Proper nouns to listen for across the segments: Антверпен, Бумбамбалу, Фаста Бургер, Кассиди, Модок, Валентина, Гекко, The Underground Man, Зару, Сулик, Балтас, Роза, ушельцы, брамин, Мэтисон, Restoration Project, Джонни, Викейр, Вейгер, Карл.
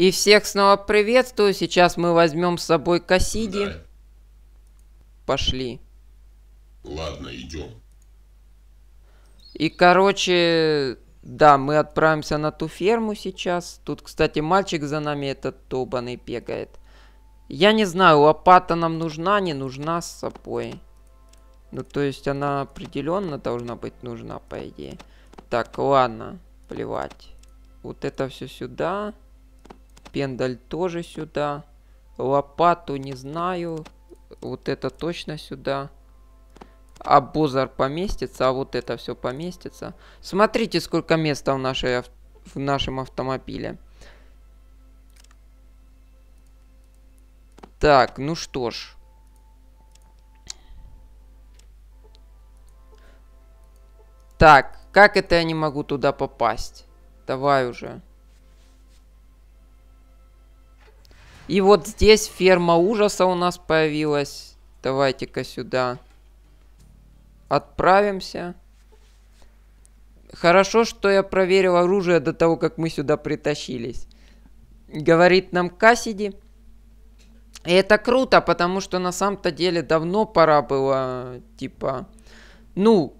И всех снова приветствую. Сейчас мы возьмем с собой Кассиди. Да. Пошли. Ладно, идем. И, короче, да, мы отправимся на ту ферму сейчас. Тут, кстати, мальчик за нами этот тобаный бегает. Я не знаю, лопата нам нужна, не нужна с собой. Ну, то есть она определенно должна быть нужна, по идее. Так, ладно, плевать. Вот это все сюда. Пендаль тоже сюда. Лопату не знаю. Вот это точно сюда. А бузер поместится, а вот это все поместится. Смотрите, сколько места в нашем автомобиле. Так, ну что ж. Так, как это я не могу туда попасть? Давай уже. И вот здесь ферма ужаса у нас появилась. Давайте-ка сюда отправимся. Хорошо, что я проверил оружие до того, как мы сюда притащились. Говорит нам Кассиди. И это круто, потому что на самом-то деле давно пора было, типа... Ну,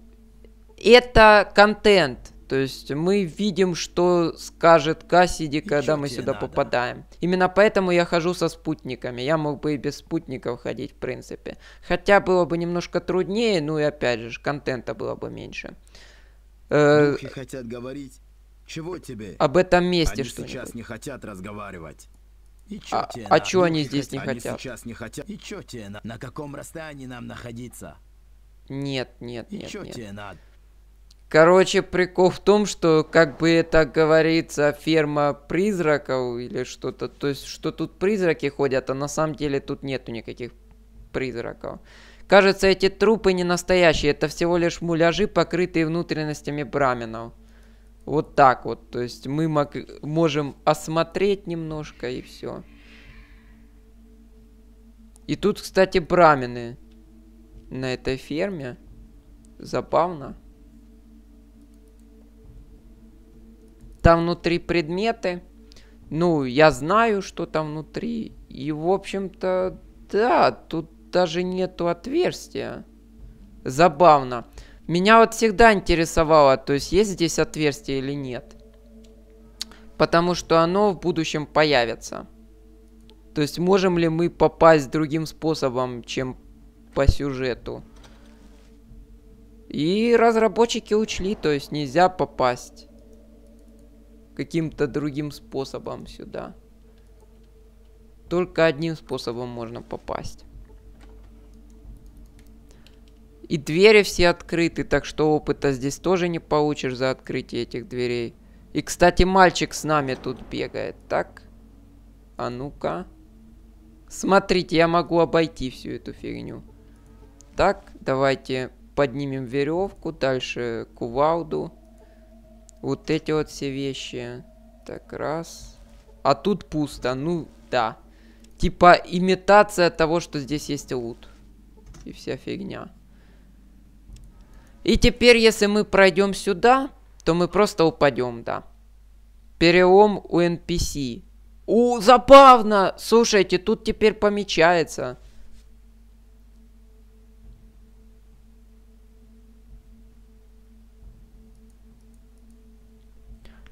это контент. То есть мы видим, что скажет Кассиди, когда мы сюда попадаем. Именно поэтому я хожу со спутниками. Я мог бы и без спутников ходить, в принципе. Хотя было бы немножко труднее, ну и опять же, контента было бы меньше. Духи хотят говорить. Чего тебе? Об этом месте что-нибудь. Сейчас не хотят разговаривать. А чё они здесь не хотят? Сейчас не хотят. И чё тебе надо? На каком расстоянии нам находиться? Нет, нет, нет. И чё тебе надо? Короче, прикол в том, что, как бы это говорится, ферма призраков или что-то. То есть, что тут призраки ходят, а на самом деле тут нету никаких призраков. Кажется, эти трупы не настоящие. Это всего лишь муляжи, покрытые внутренностями браминов. Вот так вот. То есть, мы можем осмотреть немножко и все. И тут, кстати, брамины на этой ферме. Забавно. Там внутри предметы. Ну, я знаю, что там внутри. И, в общем-то, да, тут даже нету отверстия. Забавно. Меня вот всегда интересовало, то есть есть здесь отверстие или нет. Потому что оно в будущем появится. То есть можем ли мы попасть другим способом, чем по сюжету. И разработчики учли, то есть нельзя попасть каким-то другим способом сюда. Только одним способом можно попасть. И двери все открыты, так что опыта здесь тоже не получишь за открытие этих дверей. И, кстати, мальчик с нами тут бегает. Так, а ну-ка. Смотрите, я могу обойти всю эту фигню. Так, давайте поднимем веревку, дальше кувалду. Вот эти вот все вещи. Так, раз. А тут пусто, ну да. Типа имитация того, что здесь есть лут. И вся фигня. И теперь, если мы пройдем сюда, то мы просто упадем, да. Перелом у NPC. О, забавно! Слушайте, тут теперь помечается.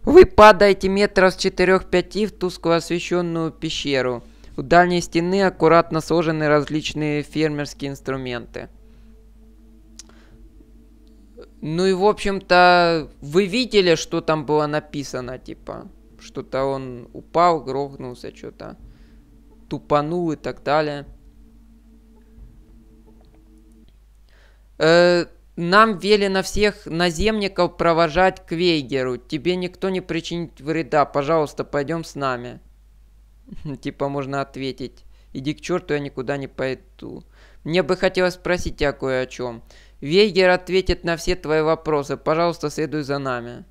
Вы падаете метров с 4-5 в тускло освещенную пещеру. У дальней стены аккуратно сложены различные фермерские инструменты. Ну и в общем-то, вы видели, что там было написано, типа. Что-то он упал, грохнулся, что-то тупанул и так далее. Нам велено всех наземников провожать к Вейгеру. Тебе никто не причинит вреда. Пожалуйста, пойдем с нами. Типа можно ответить. Иди к черту, я никуда не пойду. Мне бы хотелось спросить тебя кое о чем. Вейгер ответит на все твои вопросы. Пожалуйста, следуй за нами.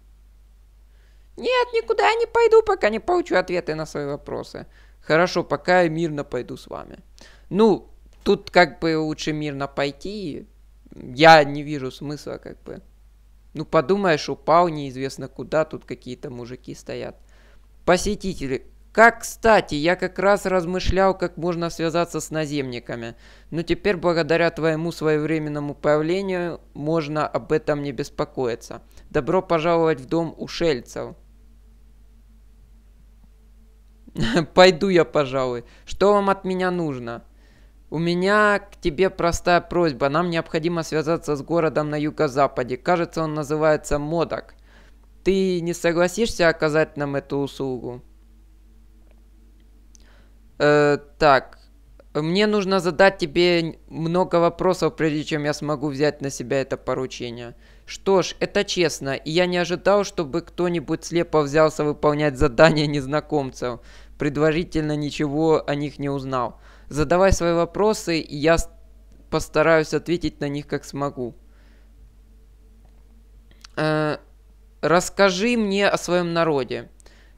Нет, никуда я не пойду, пока не получу ответы на свои вопросы. Хорошо, пока я мирно пойду с вами. Ну, тут как бы лучше мирно пойти. Я не вижу смысла, как бы. Ну, подумаешь, упал неизвестно куда. Тут какие-то мужики стоят. Посетители Как кстати, я как раз размышлял, как можно связаться с наземниками. Но теперь, благодаря твоему своевременному появлению, можно об этом не беспокоиться. Добро пожаловать в дом ушельцев. Пойду я, пожалуй. Что вам от меня нужно? У меня к тебе простая просьба. Нам необходимо связаться с городом на юго-западе. Кажется, он называется Модок. Ты не согласишься оказать нам эту услугу? Так. Мне нужно задать тебе много вопросов, прежде чем я смогу взять на себя это поручение. Что ж, это честно, и я не ожидал, чтобы кто-нибудь слепо взялся выполнять задания незнакомцев, предварительно ничего о них не узнал. Задавай свои вопросы, и я постараюсь ответить на них как смогу. Расскажи мне о своем народе.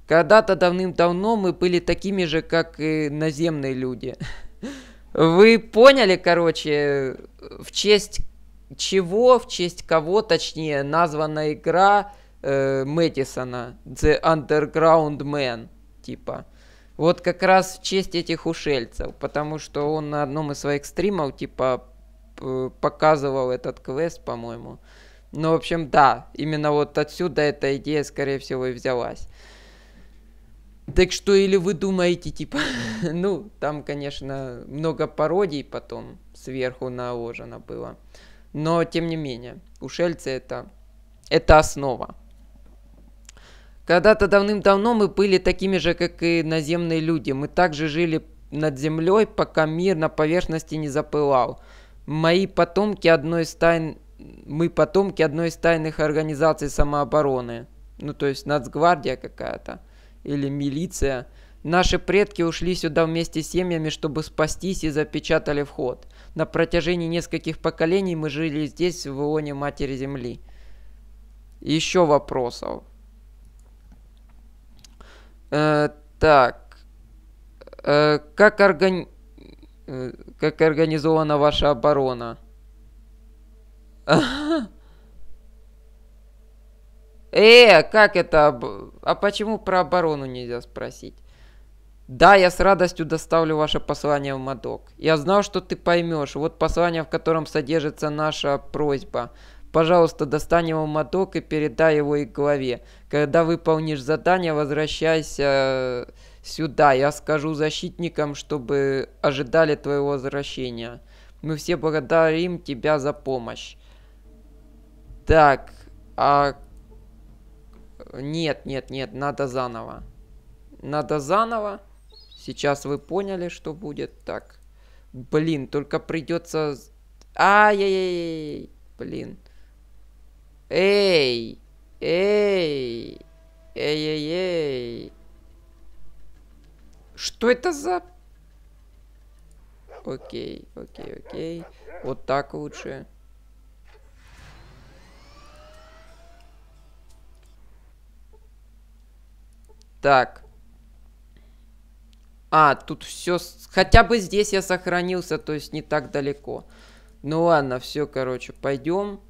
Когда-то давным-давно мы были такими же, как и наземные люди. Вы поняли, короче, в честь чего, в честь кого, точнее, названа игра Мэтисона, The Underground Man, типа. Вот как раз в честь этих ушельцев, потому что он на одном из своих стримов, типа, показывал этот квест, по-моему. Ну, в общем, да, именно вот отсюда эта идея, скорее всего, и взялась. Так что, или вы думаете, типа, ну, там, конечно, много пародий потом сверху наложено было. Но, тем не менее, ушельцы это основа. Когда-то давным-давно мы были такими же, как и наземные люди. Мы также жили над землей, пока мир на поверхности не запылал. Мы потомки одной из тайных организаций самообороны. Ну, то есть, нацгвардия какая-то. Или милиция. Наши предки ушли сюда вместе с семьями, чтобы спастись, и запечатали вход. На протяжении нескольких поколений мы жили здесь, в лоне Матери Земли. Еще вопросов. Так. Как организована ваша оборона? Как это? А почему про оборону нельзя спросить? Да, я с радостью доставлю ваше послание в Модок. Я знал, что ты поймешь. Вот послание, в котором содержится наша просьба. Пожалуйста, достань его в Модок и передай его их главе. Когда выполнишь задание, возвращайся сюда. Я скажу защитникам, чтобы ожидали твоего возвращения. Мы все благодарим тебя за помощь. Так, Нет, надо заново. Сейчас вы поняли, что будет. Так. Блин, только придется... Ай-яй-яй. Блин. Эй. Что это за... Окей. Вот так лучше. Так. Тут все... Хотя бы здесь я сохранился, то есть не так далеко. Ну ладно, все, короче, пойдем.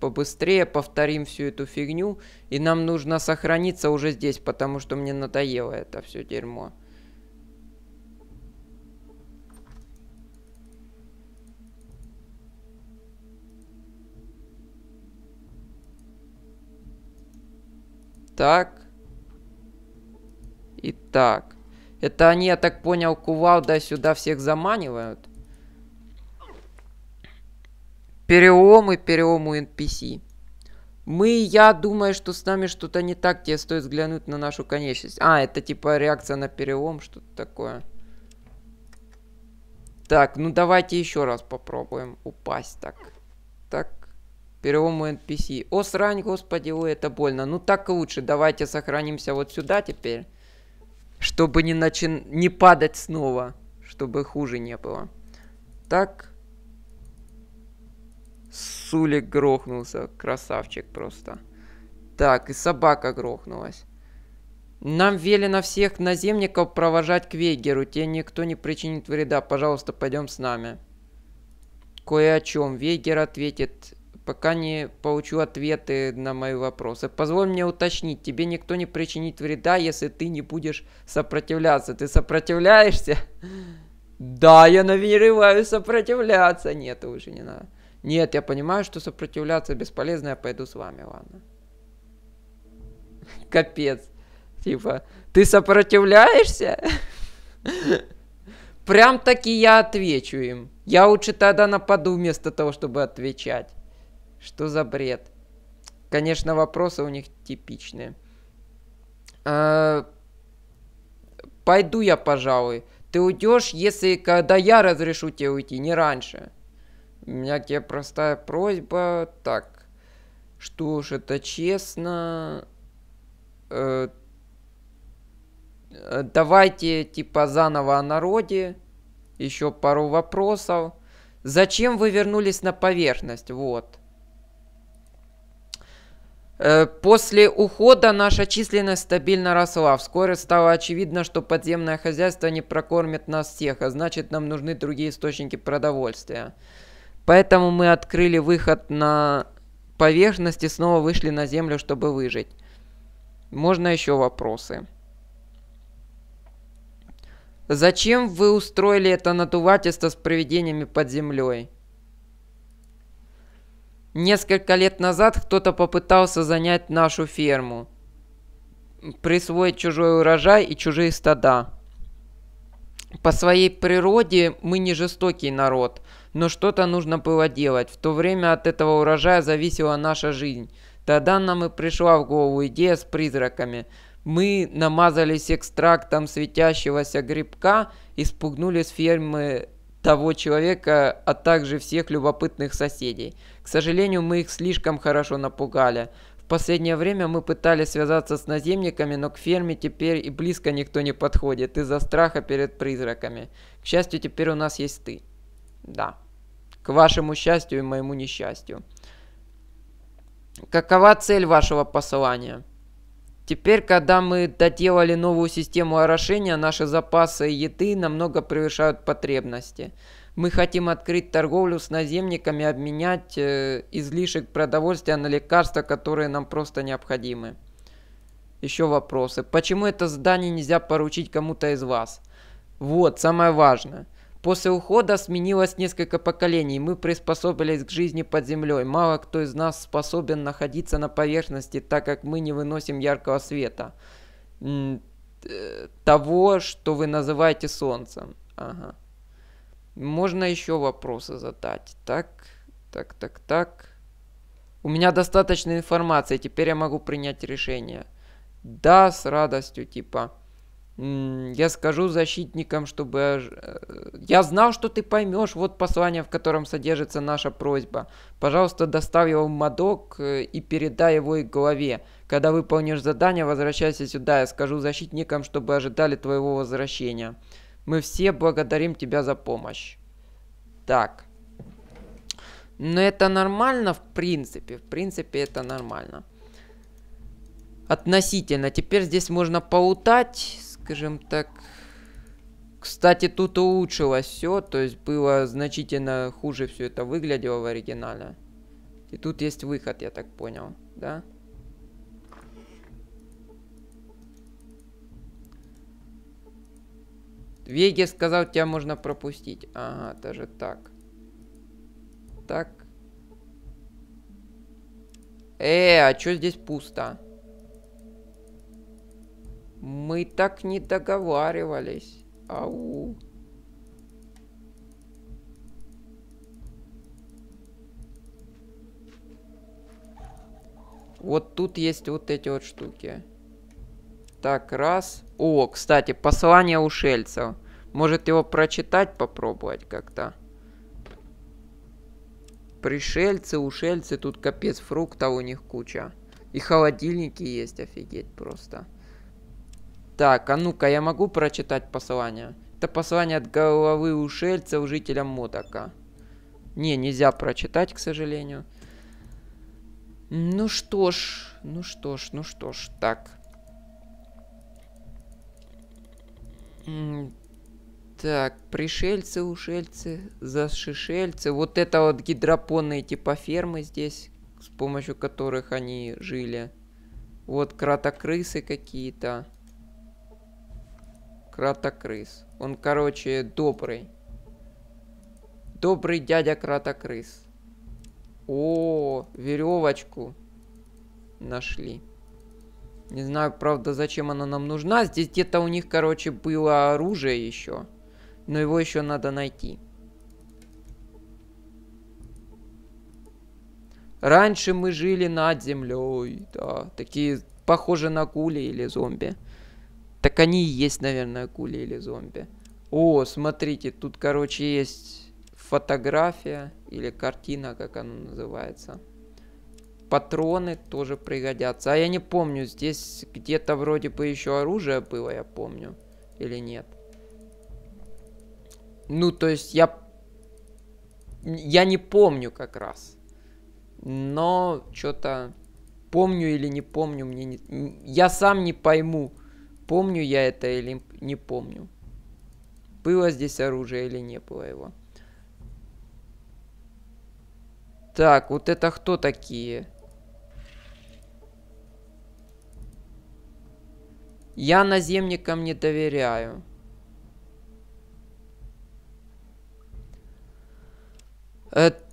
Побыстрее повторим всю эту фигню. И нам нужно сохраниться уже здесь, потому что мне надоело это все дерьмо. Так. Итак, это они, я так понял, кувалдой сюда всех заманивают. Перелом у NPC. Я думаю, что с нами что-то не так, тебе стоит взглянуть на нашу конечность. Это типа реакция на перелом, что-то такое. Так, ну давайте еще раз попробуем упасть. Так. Перелом у NPC. О, срань, господи, ой, это больно. Ну так лучше, давайте сохранимся вот сюда теперь. Чтобы не падать снова. Чтобы хуже не было. Так. Сулик грохнулся. Красавчик просто. Так, и собака грохнулась. Нам велено всех наземников провожать к Вейгеру. Тебе никто не причинит вреда. Пожалуйста, пойдем с нами. Кое о чем Вейгер ответит пока не получу ответы на мои вопросы. Позволь мне уточнить, тебе никто не причинит вреда, если ты не будешь сопротивляться. Ты сопротивляешься? Да, я намереваюсь сопротивляться. Нет, уже не надо. Нет, я понимаю, что сопротивляться бесполезно, я пойду с вами, ладно. Капец. Типа, ты сопротивляешься? Прям таки я отвечу им. Я лучше тогда нападу вместо того, чтобы отвечать. Что за бред? Конечно, вопросы у них типичные. Пойду я, пожалуй. Ты уйдешь, если когда я разрешу тебе уйти, не раньше. У меня к тебе простая просьба. Так, что уж это честно. Давайте, типа, заново о народе. Еще пару вопросов. Зачем вы вернулись на поверхность? Вот. После ухода наша численность стабильно росла. Вскоре стало очевидно, что подземное хозяйство не прокормит нас всех, а значит, нам нужны другие источники продовольствия. Поэтому мы открыли выход на поверхность и снова вышли на землю, чтобы выжить. Можно еще вопросы? Зачем вы устроили это надувательство с привидениями под землей? Несколько лет назад кто-то попытался занять нашу ферму. Присвоить чужой урожай и чужие стада. По своей природе мы не жестокий народ, но что-то нужно было делать. В то время от этого урожая зависела наша жизнь. Тогда нам и пришла в голову идея с призраками. Мы намазались экстрактом светящегося грибка и спугнули с фермы того человека, а также всех любопытных соседей. К сожалению, мы их слишком хорошо напугали. В последнее время мы пытались связаться с наземниками, но к ферме теперь и близко никто не подходит из-за страха перед призраками. К счастью, теперь у нас есть ты. Да. К вашему счастью и моему несчастью. Какова цель вашего послания? Теперь, когда мы доделали новую систему орошения, наши запасы еды намного превышают потребности. Мы хотим открыть торговлю с наземниками, обменять излишек продовольствия на лекарства, которые нам просто необходимы. Еще вопросы. Почему это задание нельзя поручить кому-то из вас? Вот, самое важное. После ухода сменилось несколько поколений, мы приспособились к жизни под землей. Мало кто из нас способен находиться на поверхности, так как мы не выносим яркого света. Того, что вы называете солнцем. Ага. Можно еще вопросы задать. Так. У меня достаточно информации, теперь я могу принять решение. Да, с радостью, типа... Я скажу защитникам, чтобы... Я знал, что ты поймешь. Вот послание, в котором содержится наша просьба. Пожалуйста, доставь его в Модок и передай его их голове. Когда выполнишь задание, возвращайся сюда. Я скажу защитникам, чтобы ожидали твоего возвращения. Мы все благодарим тебя за помощь. Так. Но это нормально, в принципе. В принципе, это нормально. Относительно. Теперь здесь можно полутать... Скажем так, кстати, тут улучшилось все, то есть было значительно хуже все это выглядело в оригинале. И тут есть выход, я так понял, да? Вейгер сказал, тебя можно пропустить. Ага, даже так. Так. А что здесь пусто? Мы так не договаривались. Ау. Вот тут есть вот эти вот штуки. Так, раз. О, кстати, послание ушельцев. Может его прочитать, попробовать как-то? Пришельцы, ушельцы, тут капец фруктов у них куча. И холодильники есть, офигеть просто. Так, а ну-ка, я могу прочитать послание? Это послание от головы ушельца у жителя Модока. Не, нельзя прочитать, к сожалению. Ну что ж, так. Так, пришельцы, ушельцы, зашишельцы. Вот это вот гидропонные типа фермы здесь, с помощью которых они жили. Вот кротокрысы какие-то. Кротокрыс. Он, короче, добрый. Добрый дядя кротокрыс. О, веревочку нашли. Не знаю, правда, зачем она нам нужна. Здесь где-то у них, короче, было оружие еще. Но его еще надо найти. Раньше мы жили над землей. Да, такие похожи на гули или зомби. Так они и есть, наверное, гули или зомби. О, смотрите, тут, короче, есть фотография или картина, как она называется. Патроны тоже пригодятся. А я не помню, здесь где-то вроде бы еще оружие было, я помню. Или нет? Ну, то есть я не помню как раз. Но что-то помню или не помню, мне не... Я сам не пойму, помню я это или не помню. Было здесь оружие или не было его. Так, вот это кто такие? Я наземникам не доверяю.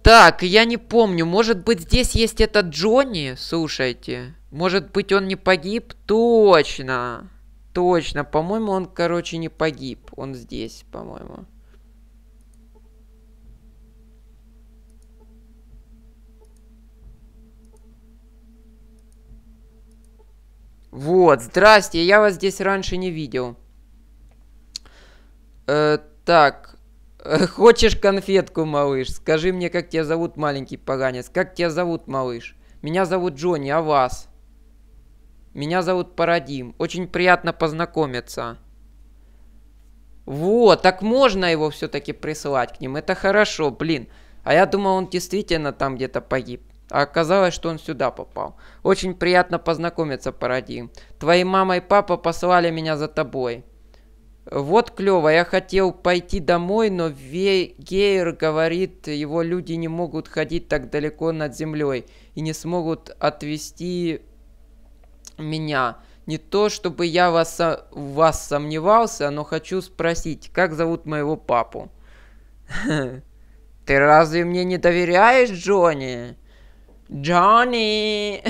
Так, я не помню. Может быть, здесь есть этот Джонни? Слушайте. Может быть, он не погиб? Точно. Точно. По-моему, он, короче, не погиб. Он здесь, по-моему. Вот, здрасте, я вас здесь раньше не видел. Так, хочешь конфетку, малыш? Скажи мне, как тебя зовут, маленький поганец? Как тебя зовут, малыш? Меня зовут Джонни, а вас? Меня зовут Парадим. Очень приятно познакомиться. Вот, так можно его все-таки присылать к ним. Это хорошо, блин. А я думал, он действительно там где-то погиб. А оказалось, что он сюда попал. Очень приятно познакомиться, Парадим. Твои мама и папа послали меня за тобой. Вот клево, я хотел пойти домой, но Вейгер говорит, его люди не могут ходить так далеко над землей и не смогут отвезти меня. Не то, чтобы я вас сомневался, но хочу спросить, как зовут моего папу? Ты разве мне не доверяешь, Джонни? Джонни,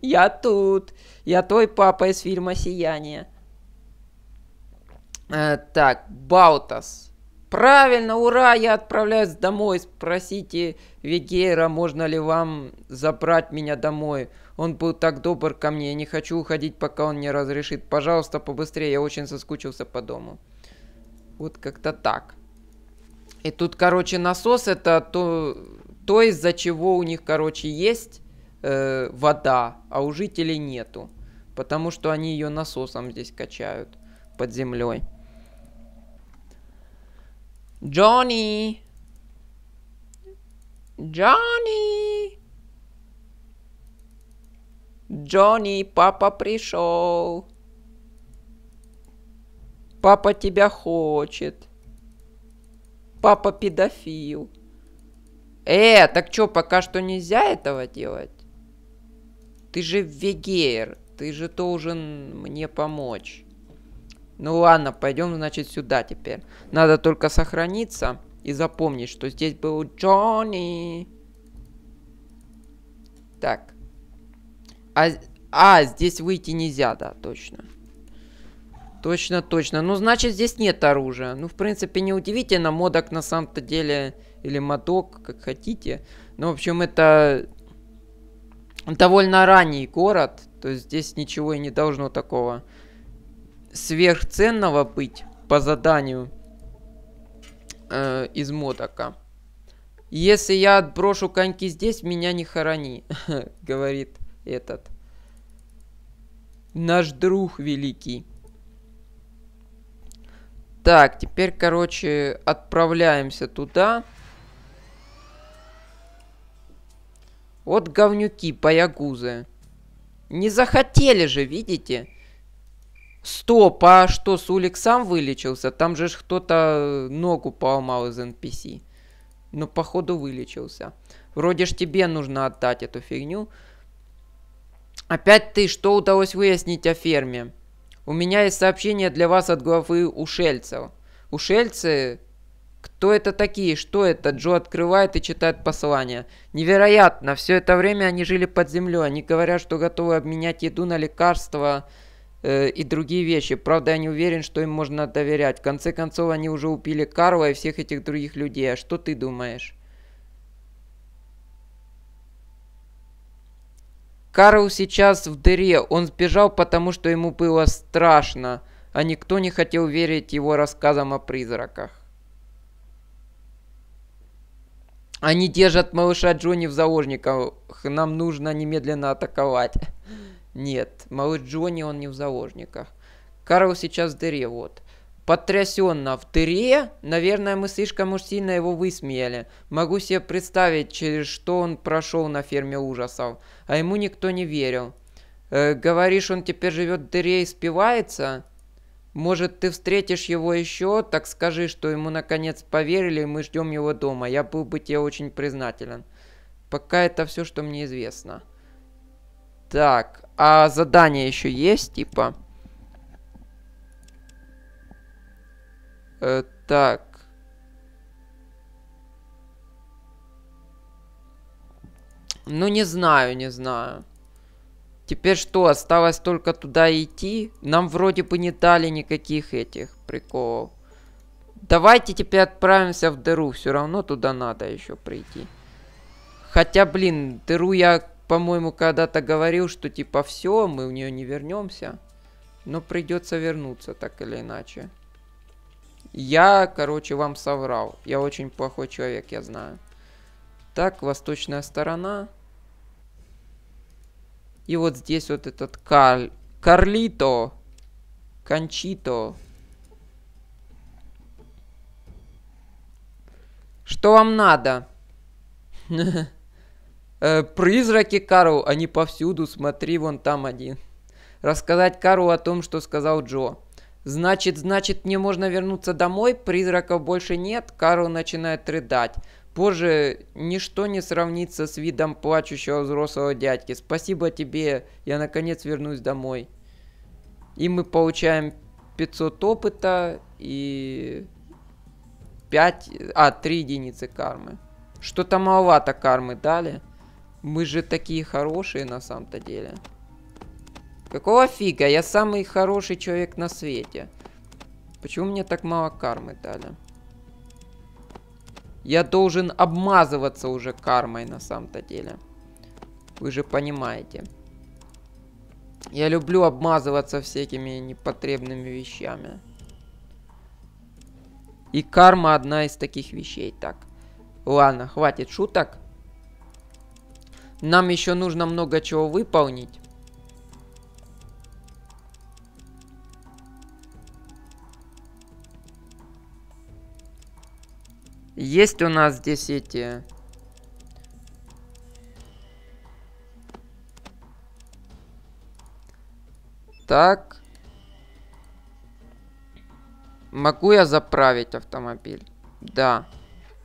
я тут. Я твой папа из фильма «Сияние». Так, Балтас. Правильно, ура, я отправляюсь домой. Спросите Викейра, можно ли вам забрать меня домой. Он был так добр ко мне, я не хочу уходить, пока он не разрешит. Пожалуйста, побыстрее, я очень соскучился по дому. Вот как-то так. И тут, короче, насос, это то из-за чего у них, короче, есть вода, а у жителей нету. Потому что они ее насосом здесь качают под землей. Джонни! Джонни! Джонни, папа пришел. Папа тебя хочет. Папа педофил. Так чё, пока что нельзя этого делать? Ты же Вейгер, ты же должен мне помочь. Ну ладно, пойдем, значит, сюда теперь. Надо только сохраниться и запомнить, что здесь был Джонни. Так. Здесь выйти нельзя, да, точно. Точно, точно. Ну, значит, здесь нет оружия. Ну, в принципе, неудивительно. Модок на самом-то деле... Или Модок, как хотите. Но, в общем, это довольно ранний город. То есть здесь ничего и не должно такого сверхценного быть по заданию из Модока. Если я отброшу коньки здесь, меня не хорони, говорит этот наш друг великий. Так, теперь, короче, отправляемся туда. Вот говнюки, боягузы. Не захотели же, видите? Стоп, а что, Сулик сам вылечился? Там же кто-то ногу поломал из NPC. Но походу вылечился. Вроде ж тебе нужно отдать эту фигню. Опять ты, что удалось выяснить о ферме? У меня есть сообщение для вас от главы ушельцев. Ушельцы? Кто это такие? Что это? Джо открывает и читает послание. Невероятно! Все это время они жили под землей. Они говорят, что готовы обменять еду на лекарства... и другие вещи. Правда, я не уверен, что им можно доверять. В конце концов, они уже убили Карла и всех этих других людей. А что ты думаешь? Карл сейчас в дыре. Он сбежал, потому что ему было страшно. А никто не хотел верить его рассказам о призраках. Они держат малыша Джонни в заложниках. Нам нужно немедленно атаковать. Нет, малыш Джонни, он не в заложниках. Карл сейчас в дыре, вот. Потрясенно в дыре? Наверное, мы слишком уж сильно его высмеяли. Могу себе представить, через что он прошел на ферме ужасов. А ему никто не верил. Говоришь, он теперь живет в дыре и спивается? Может, ты встретишь его еще? Так скажи, что ему наконец поверили, и мы ждем его дома. Я был бы тебе очень признателен. Пока это все, что мне известно. Так, а задание еще есть, типа? Так. Ну, не знаю, не знаю. Теперь что, осталось только туда идти? Нам вроде бы не дали никаких этих приколов. Давайте теперь отправимся в дыру. Все равно туда надо еще прийти. Хотя, блин, дыру я... По-моему, когда-то говорил, что типа все, мы в нее не вернемся. Но придется вернуться, так или иначе. Я, короче, вам соврал. Я очень плохой человек, я знаю. Так, восточная сторона. И вот здесь вот этот Карлито. Кончито. Что вам надо? Призраки, Карл, они повсюду, смотри, вон там один. Рассказать Карлу о том, что сказал Джо. Значит, мне можно вернуться домой, призраков больше нет, Карл начинает рыдать. Боже, ничто не сравнится с видом плачущего взрослого дядьки. Спасибо тебе, я наконец вернусь домой. И мы получаем 500 опыта и 3 единицы кармы. Что-то маловато кармы дали. Мы же такие хорошие на самом-то деле. Какого фига? Я самый хороший человек на свете. Почему мне так мало кармы дали? Я должен обмазываться уже кармой на самом-то деле. Вы же понимаете. Я люблю обмазываться всякими непотребными вещами. И карма одна из таких вещей. Так. Ладно, хватит шуток. Нам еще нужно много чего выполнить. Есть у нас здесь эти... Так. Могу я заправить автомобиль? Да.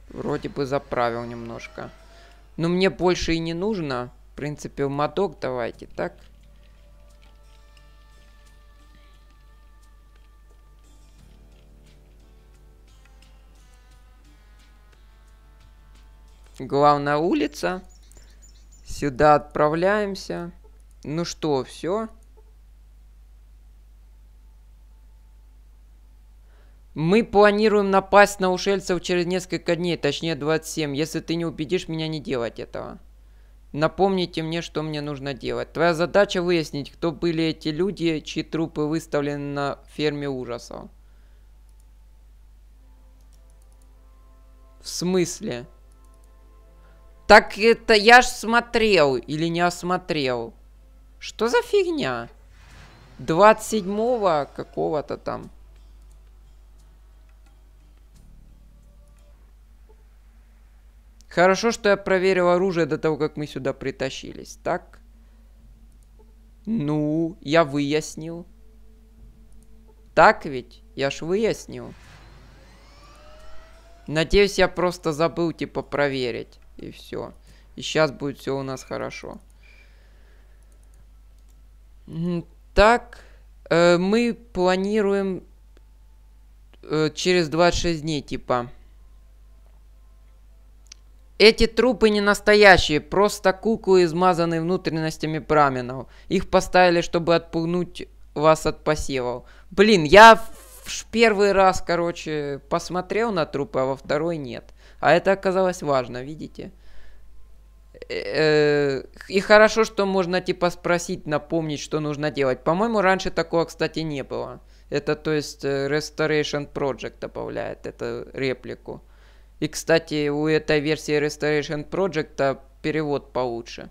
Вроде бы заправил немножко. Но мне больше и не нужно. В принципе, в Модок давайте, так? Главная улица. Сюда отправляемся. Ну что, все? Мы планируем напасть на ушельцев через несколько дней, точнее 27. Если ты не убедишь меня не делать этого. Напомните мне, что мне нужно делать. Твоя задача выяснить, кто были эти люди, чьи трупы выставлены на ферме ужасов. В смысле? Так это я ж смотрел или не осмотрел? Что за фигня? 27-го какого-то там. Хорошо, что я проверил оружие до того, как мы сюда притащились. Так. Ну, я выяснил. Так ведь? Я ж выяснил. Надеюсь, я просто забыл, типа, проверить. И все. И сейчас будет все у нас хорошо. Так, мы планируем через 26 дней, типа. Эти трупы не настоящие, просто куклы, измазанные внутренностями браминов. Их поставили, чтобы отпугнуть вас от посевов. Блин, я в первый раз, короче, посмотрел на трупы, а во второй нет. А это оказалось важно, видите? И хорошо, что можно, типа, спросить, напомнить, что нужно делать. По-моему, раньше такого, кстати, не было. Это, то есть, Restoration Project добавляет эту реплику. И, кстати, у этой версии Restoration Project перевод получше.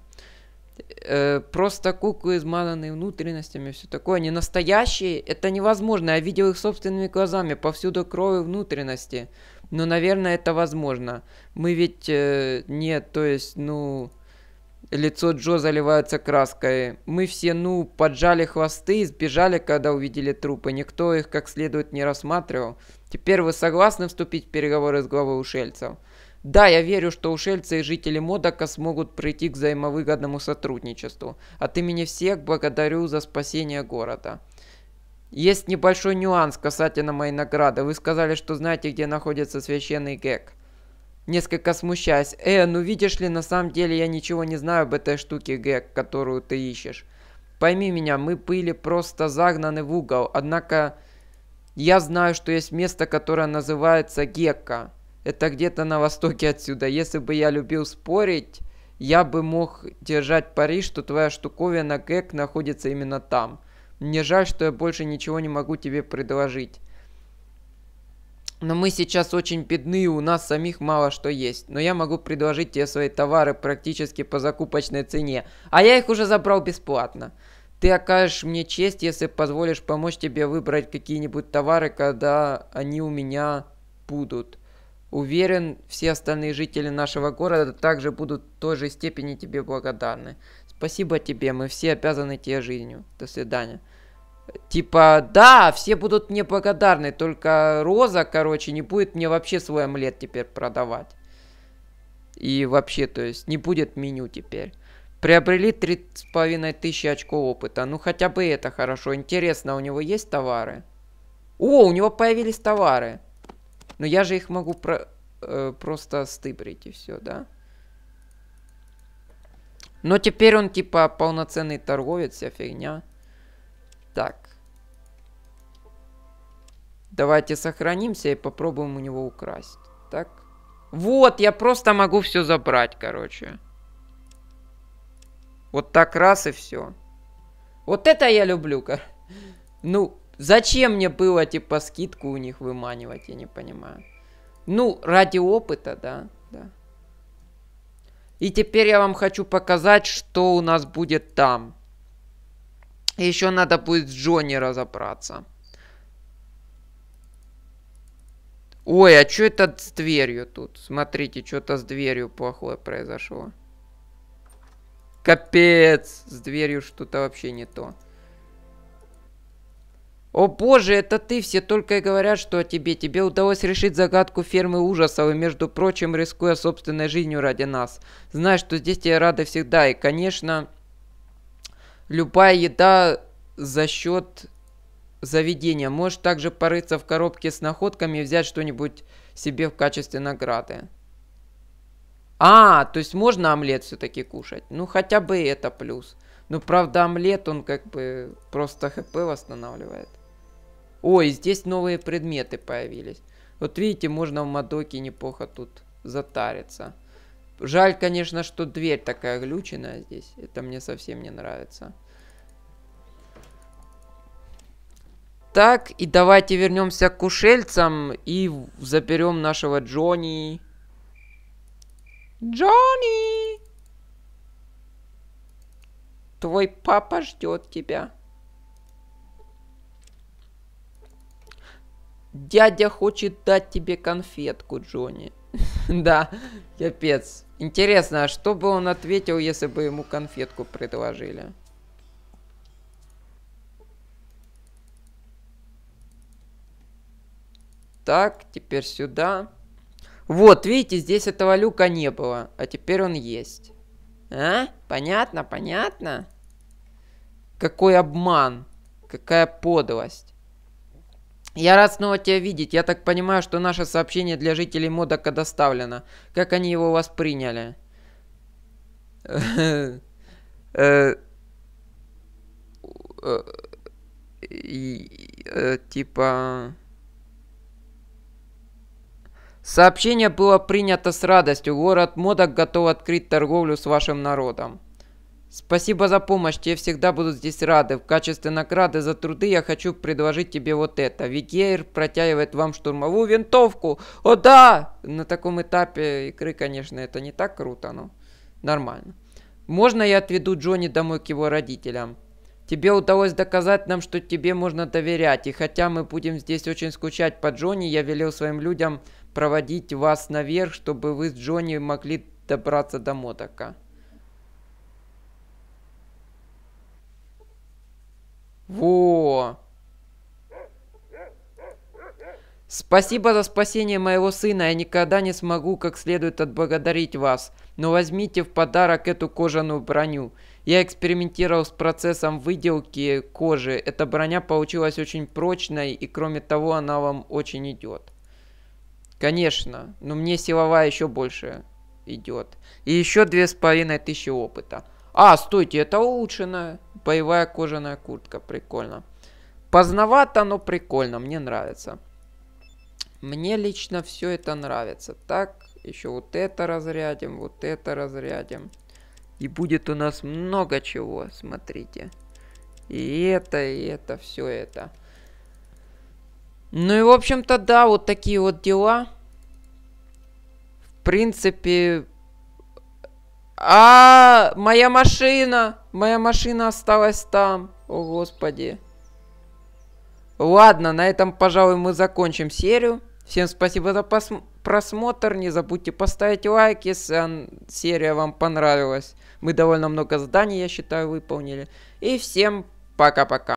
Просто куклы, измазанные внутренностями, все такое. Они настоящие? Это невозможно. Я видел их собственными глазами. Повсюду кровь и внутренности. Но, наверное, это возможно. Мы ведь... нет, то есть, ну... Лицо Джо заливается краской. Мы все, ну, поджали хвосты и сбежали, когда увидели трупы. Никто их как следует не рассматривал. Теперь вы согласны вступить в переговоры с главой ушельцев? Да, я верю, что ушельцы и жители Модока смогут прийти к взаимовыгодному сотрудничеству. От имени всех благодарю за спасение города. Есть небольшой нюанс касательно моей награды. Вы сказали, что знаете, где находится священный Гек. Несколько смущаясь. Ну видишь ли, на самом деле я ничего не знаю об этой штуке Гек, которую ты ищешь. Пойми меня, мы были просто загнаны в угол. Однако я знаю, что есть место, которое называется Гекко. Это где-то на востоке отсюда. Если бы я любил спорить, я бы мог держать пари, что твоя штуковина Гек находится именно там. Мне жаль, что я больше ничего не могу тебе предложить. Но мы сейчас очень бедны, и у нас самих мало что есть. Но я могу предложить тебе свои товары практически по закупочной цене. А я их уже забрал бесплатно. Ты окажешь мне честь, если позволишь помочь тебе выбрать какие-нибудь товары, когда они у меня будут. Уверен, все остальные жители нашего города также будут в той же степени тебе благодарны. Спасибо тебе, мы все обязаны тебе жизнью. До свидания. Типа, да, все будут мне благодарны, только Роза, короче, не будет мне вообще свой омлет теперь продавать. И вообще, то есть, не будет меню теперь. Приобрели 3500 очков опыта. Ну, хотя бы это хорошо. Интересно, у него есть товары? О, у него появились товары. Но я же их могу просто стыбрить и все, да? Но теперь он, типа, полноценный торговец, вся фигня. Так. Давайте сохранимся и попробуем у него украсть. Так. Вот, я просто могу все забрать, короче. Вот так раз и все. Вот это я люблю, короче. Ну, зачем мне было, типа, скидку у них выманивать, я не понимаю. Ну, ради опыта, да, да. И теперь я вам хочу показать, что у нас будет там. Еще надо будет с Джонни разобраться. Ой, а что это с дверью тут? Смотрите, что-то с дверью плохое произошло. Капец, с дверью что-то вообще не то. О боже, это ты, все только и говорят, что о тебе. Тебе удалось решить загадку фермы ужасов и, между прочим, рискуя собственной жизнью ради нас. Знай, что здесь тебе рады всегда. И, конечно, любая еда за счет заведения. Можешь также порыться в коробке с находками и взять что-нибудь себе в качестве награды. А, то есть можно омлет все-таки кушать? Ну, хотя бы это плюс. Ну, правда, омлет, он как бы просто хп восстанавливает. Ой, здесь новые предметы появились. Вот видите, можно в Модоке неплохо тут затариться. Жаль, конечно, что дверь такая глюченная здесь. Это мне совсем не нравится. Так, и давайте вернемся к ушельцам и заберем нашего Джонни. Джонни! Твой папа ждет тебя. Дядя хочет дать тебе конфетку, Джонни. Да, капец. Интересно, а что бы он ответил, если бы ему конфетку предложили? Так, теперь сюда. Вот, видите, здесь этого люка не было, а теперь он есть. А? Понятно, понятно? Какой обман, какая подлость. Я рад снова тебя видеть. Я так понимаю, что наше сообщение для жителей Модока доставлено. Как они его восприняли? Типа... Сообщение было принято с радостью. Город Модок готов открыть торговлю с вашим народом. Спасибо за помощь, тебе всегда будут здесь рады. В качестве награды за труды я хочу предложить тебе вот это. Викейр протягивает вам штурмовую винтовку. О да! На таком этапе игры, конечно, это не так круто, но нормально. Можно я отведу Джонни домой к его родителям? Тебе удалось доказать нам, что тебе можно доверять. И хотя мы будем здесь очень скучать по Джонни, я велел своим людям проводить вас наверх, чтобы вы с Джонни могли добраться до Модока. Во! Спасибо за спасение моего сына. Я никогда не смогу как следует отблагодарить вас. Но возьмите в подарок эту кожаную броню. Я экспериментировал с процессом выделки кожи. Эта броня получилась очень прочной, и кроме того, она вам очень идет. Конечно, но мне силовая еще больше идет. И еще 2500 опыта. А, стойте, это улучшенная боевая кожаная куртка. Прикольно. Поздновато, но прикольно. Мне нравится. Мне лично все это нравится. Так, еще вот это разрядим, вот это разрядим. И будет у нас много чего, смотрите. И это, все это. Ну и в общем-то, да, вот такие вот дела. В принципе... А, моя машина! Моя машина осталась там. О, господи. Ладно, на этом, пожалуй, мы закончим серию. Всем спасибо за просмотр. Не забудьте поставить лайк, если серия вам понравилась. Мы довольно много заданий, я считаю, выполнили. И всем пока-пока.